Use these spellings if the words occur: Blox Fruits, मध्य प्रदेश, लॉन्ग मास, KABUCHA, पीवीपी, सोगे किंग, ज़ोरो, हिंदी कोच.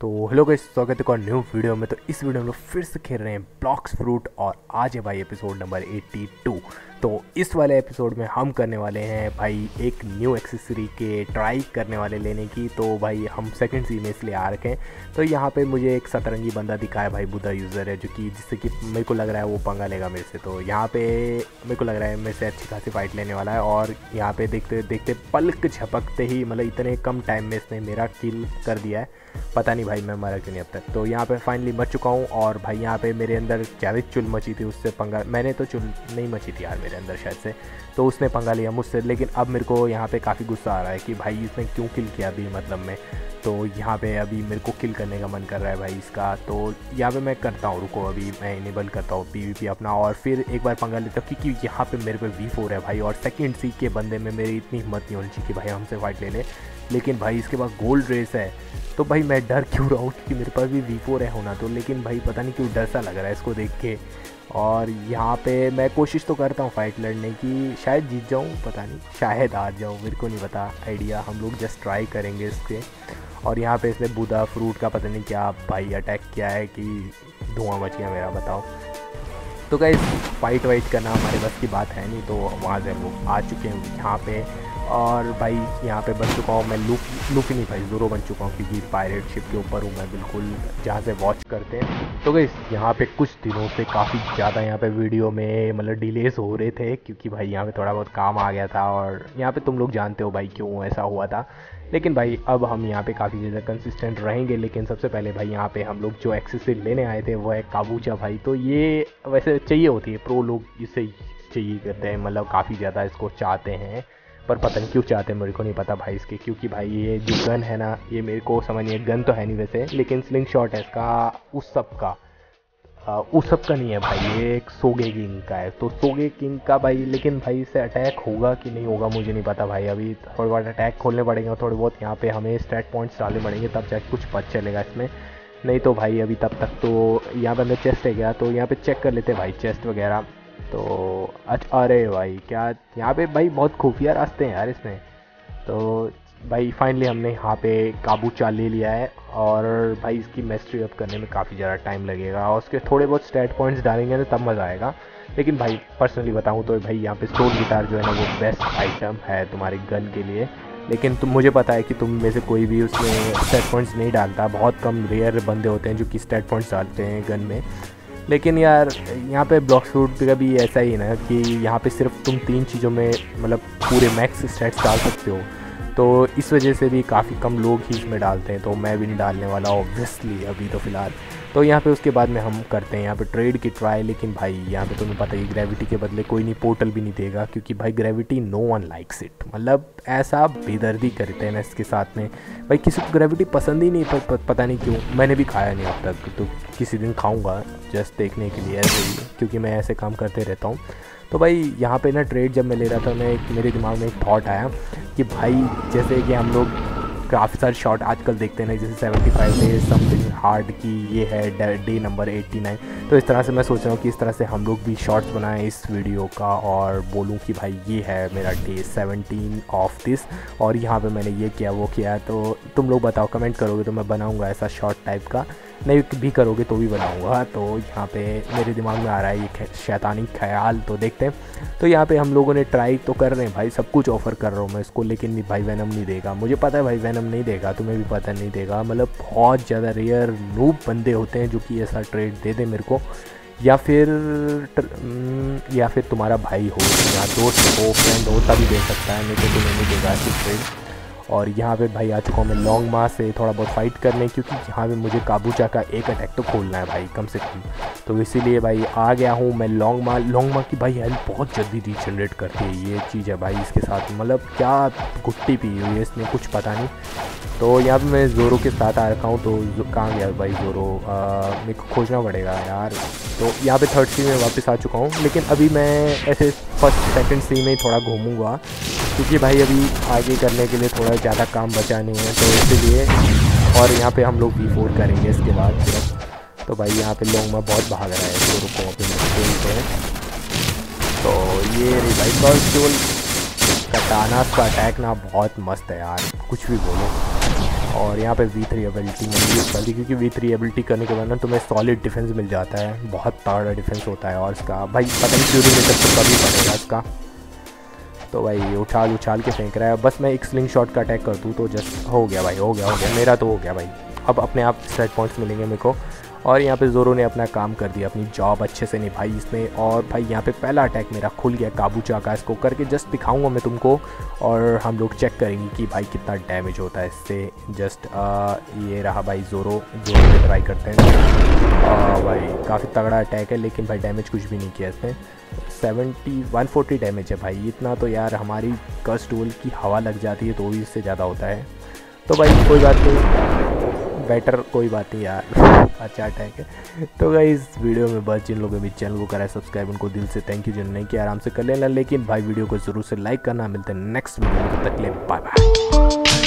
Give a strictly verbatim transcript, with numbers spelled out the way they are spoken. तो hello guys, स्वागत है एक और न्यू वीडियो में। तो इस वीडियो में हम लोग फिर से खेल रहे हैं ब्लॉक्स फ्रूट और आज है भाई एपिसोड नंबर बयासी। तो इस वाले एपिसोड में हम करने वाले हैं भाई एक न्यू एक्सेसरी के ट्राई करने वाले लेने की। तो भाई हम सेकंड सी में इसलिए आ रखे हैं। तो यहाँ पे मुझे एक सतरंगी बंदा दिखा है भाई, बुद्धा यूज़र है, जो कि जिससे कि मेरे को लग रहा है वो पंगा लेगा मेरे से। तो यहाँ पे मेरे को लग रहा है मेरे से अच्छी खासी फाइट लेने वाला है। और यहाँ पे देखते देखते पलक झपकते ही मतलब इतने कम टाइम में इसने मेरा किल कर दिया है। पता नहीं भाई मैं मरा क्यों नहीं अब तक। तो यहाँ पे फाइनली मर चुका हूँ। और भाई यहाँ पे मेरे अंदर शायद चुल मची थी, उससे पंगा मैंने तो चुल नहीं मची थी यार मेरे अंदर शायद से, तो उसने पंगा लिया मुझसे। लेकिन अब मेरे को यहाँ पे काफ़ी गुस्सा आ रहा है कि भाई इसने क्यों किल किया अभी मतलब मैं। तो यहाँ पे अभी मेरे को किल करने का मन कर रहा है भाई इसका। तो यहाँ पे मैं करता हूँ, रुको अभी मैं इनेबल करता हूँ पीवीपी अपना और फिर एक बार पंगा लेता हूँ, क्योंकि यहाँ पे मेरे पे वी फोर है भाई। और सेकंड सी के बंदे में मेरी इतनी हिम्मत नहीं होनी चाहिए कि भाई हमसे फाइट ले ले, लेकिन भाई इसके पास गोल्ड रेस है। तो भाई मैं डर क्यों रहा हूँ, क्योंकि मेरे पास भी वी फोर है होना तो, लेकिन भाई पता नहीं क्यों डर सा लग रहा है इसको देख के। और यहाँ पे मैं कोशिश तो करता हूँ फाइट लड़ने की, शायद जीत जाऊँ, पता नहीं शायद हार जाऊँ, मेरे को नहीं पता आइडिया। हम लोग जस्ट ट्राई करेंगे इसके। और यहाँ पे इसने बुद्धा फ्रूट का पता नहीं क्या भाई अटैक किया है कि धुआं मच गया मेरा, बताओ। तो गाइस फाइट वाइट करना हमारे बस की बात है नहीं, तो वहाँ से वो आ चुके हैं यहाँ पे। और भाई यहाँ पे बन चुका हूँ मैं, लुक लुक नहीं भाई ज़ोरो बन चुका हूँ, क्योंकि पायरेट शिप के ऊपर हूँ मैं बिल्कुल, जहाँ से वॉच करते हैं। तो गाइस यहाँ पे कुछ दिनों से काफ़ी ज़्यादा यहाँ पे वीडियो में मतलब डिलेस हो रहे थे, क्योंकि भाई यहाँ पे थोड़ा बहुत काम आ गया था। और यहाँ पे तुम लोग जानते हो भाई क्यों ऐसा हुआ था। लेकिन भाई अब हम यहाँ पे काफ़ी ज़्यादा कंसिस्टेंट रहेंगे। लेकिन सबसे पहले भाई यहाँ पे हम लोग जो एक्सेसरी लेने आए थे वो है काबूचा भाई। तो ये वैसे चाहिए होती है, प्रो लोग इसे चाहिए करते हैं, मतलब काफ़ी ज़्यादा इसको चाहते हैं, पर पता नहीं क्यों चाहते हैं मेरे को नहीं पता भाई इसके। क्योंकि भाई ये जो गन है ना, ये मेरे को समझ नहीं है, गन तो है नहीं वैसे, लेकिन स्लिंग शॉट है इसका। उस सब का उस सब का नहीं है भाई, ये एक सोगे किंग का है। तो सोगे किंग का भाई, लेकिन भाई इससे अटैक होगा कि नहीं होगा मुझे नहीं पता भाई। अभी थोड़े बहुत अटैक खोलने पड़ेंगे, थोड़े बहुत यहाँ पे हमें स्टैट पॉइंट्स डालने पड़ेंगे, तब जाके कुछ पता चलेगा इसमें, नहीं तो भाई अभी तब तक तो। यहाँ पर मैं चेस्ट है गया, तो यहाँ पर चेक कर लेते भाई चेस्ट वगैरह। तो अच्छा, अरे भाई क्या यहाँ पे भाई बहुत खुफिया रास्ते हैं यार इसमें। तो भाई फाइनली हमने यहाँ पे काबूचा ले लिया है। और भाई इसकी मैस्ट्री अप करने में काफ़ी ज़्यादा टाइम लगेगा, और उसके थोड़े बहुत स्टैट पॉइंट्स डालेंगे ना तब मज़ा आएगा। लेकिन भाई पर्सनली बताऊँ तो भाई यहाँ पे सोल गिटार जो है ना वो बेस्ट आइटम है तुम्हारी गन के लिए। लेकिन तुम मुझे पता है कि तुम में से कोई भी उसमें स्टैट पॉइंट्स नहीं डालता, बहुत कम रेयर बंदे होते हैं जो कि स्टैट पॉइंट्स डालते हैं गन में। लेकिन यार यहाँ पे ब्लॉक फ्रूट का भी ऐसा ही है ना कि यहाँ पे सिर्फ तुम तीन चीज़ों में मतलब पूरे मैक्स स्टैट्स डाल सकते हो, तो इस वजह से भी काफ़ी कम लोग ही इसमें डालते हैं। तो मैं भी नहीं डालने वाला ऑब्वियसली अभी तो फ़िलहाल। तो यहाँ पे उसके बाद में हम करते हैं यहाँ पे ट्रेड की ट्राई। लेकिन भाई यहाँ पे तुम्हें पता ही ग्रेविटी के बदले कोई नहीं पोर्टल भी नहीं देगा, क्योंकि भाई gravity no one likes it, मतलब ऐसा बेदर्दी करते हैं ना इसके साथ में भाई। किसी को ग्रेविटी पसंद ही नहीं, पर, पर पता नहीं क्यों। मैंने भी खाया नहीं अब तक, तो किसी दिन खाऊँगा जस्ट देखने के लिए ऐसे ही, क्योंकि मैं ऐसे काम करते रहता हूँ। तो भाई यहाँ पे ना ट्रेड जब मैं ले रहा था, मैं एक मेरे दिमाग में एक थॉट आया कि भाई जैसे कि हम लोग काफ़ी सारे शॉट आजकल देखते हैं जैसे पचहत्तर डेज समथिंग हार्ड की ये है डे नंबर नवासी। तो इस तरह से मैं सोच रहा हूँ कि इस तरह से हम लोग भी शॉर्ट्स बनाएं इस वीडियो का, और बोलूँ कि भाई ये है मेरा डे सत्रह ऑफ दिस, और यहाँ पे मैंने ये किया वो किया। तो तुम लोग बताओ, कमेंट करोगे तो मैं बनाऊँगा ऐसा शॉर्ट टाइप का, नहीं भी करोगे तो भी बनाऊंगा। तो यहाँ पे मेरे दिमाग में आ रहा है ये शैतानी ख्याल, तो देखते हैं। तो यहाँ पे हम लोगों ने ट्राई तो कर रहे हैं भाई, सब कुछ ऑफ़र कर रहा हूँ मैं इसको, लेकिन भी भाई वैनम नहीं देगा। मुझे पता है भाई वैनम नहीं देगा, तुम्हें भी पता नहीं देगा, मतलब बहुत ज़्यादा रेयर नूब बंदे होते हैं जो कि ऐसा ट्रेड दे दे मेरे को। या फिर या फिर तुम्हारा भाई हो या दोस्त हो फ्रेंड हो तभी दे सकता है, नहीं तो तुम्हें नहीं देगा ऐसी ट्रेड। और यहाँ पे भाई आ चुका हूँ मैं लॉन्ग मास से थोड़ा बहुत फाइट करने, क्योंकि यहाँ पे मुझे काबूचा का एक अटैक तो खोलना है भाई कम से कम। तो इसीलिए भाई आ गया हूँ मैं लॉन्ग मास। लॉन्ग मास की भाई हेल्थ बहुत जल्दी रीजनरेट करती है, ये चीज़ है भाई इसके साथ, मतलब क्या गुट्टी पी हुई है इसने कुछ पता नहीं। तो यहाँ पर मैं ज़ोरो के साथ आ रखा हूँ, तो कहाँ गया भाई ज़ोरो, मेरे को खोजना पड़ेगा यार। तो यहाँ पर थर्ड सी में वापस आ चुका हूँ, लेकिन अभी मैं ऐसे फर्स्ट सेकेंड सी में थोड़ा घूमूँगा, क्योंकि भाई अभी आगे करने के लिए थोड़ा ज़्यादा काम बचा नहीं है, तो इसीलिए। और यहाँ पे हम लोग वी फोर करेंगे इसके बाद सिर्फ। तो भाई यहाँ पे लॉन्ग में बहुत भाग रहा है, तो रुको पे खेलते हैं। तो ये रिवाइवल जोल कटाना का अटैक ना बहुत मस्त है यार, कुछ भी बोलो। और यहाँ पे वी थ्री एबिलिटी मिली बल्कि क्योंकि वी थ्री एबिलिटी करने के बाद ना तुम्हें सॉलिड डिफेंस मिल जाता है, बहुत तगड़ा डिफेंस होता है। और इसका भाई पता नहीं क्यों रिलेटेड तो कभी पड़ेगा इसका, तो भाई उछाल उछाल के फेंक रहा है। बस मैं एक स्लिंग शॉट का अटैक कर दूँ तो जस्ट हो गया भाई, हो गया हो गया मेरा तो हो गया भाई। अब अपने आप स्ट्रेट पॉइंट्स मिलेंगे मेरे को। और यहाँ पे जोरो ने अपना काम कर दिया, अपनी जॉब अच्छे से निभाई इसने। और भाई यहाँ पे पहला अटैक मेरा खुल गया काबूचा का, इसको करके जस्ट दिखाऊंगा मैं तुमको और हम लोग चेक करेंगे कि भाई कितना डैमेज होता है इससे। जस्ट आ, ये रहा भाई जोरो, जोरो पे ट्राई करते हैं। आ, भाई काफ़ी तगड़ा अटैक है लेकिन भाई डैमेज कुछ भी नहीं किया इसने। सेवेंटी वन फोर्टी डैमेज है भाई, इतना तो यार हमारी कस टोल की हवा लग जाती है तो भी इससे ज़्यादा होता है। तो भाई कोई बात नहीं, बेटर कोई बात नहीं यार, अच्छा अटैक है। तो गाइस इस वीडियो में बस जिन लोगों ने चैनल को करा है सब्सक्राइब उनको दिल से थैंक यू, जिन्होंने किया आराम से कर लेना, लेकिन भाई वीडियो को ज़रूर से लाइक करना। मिलते हैं नेक्स्ट वीडियो, तब तक के लिए बाय बाय।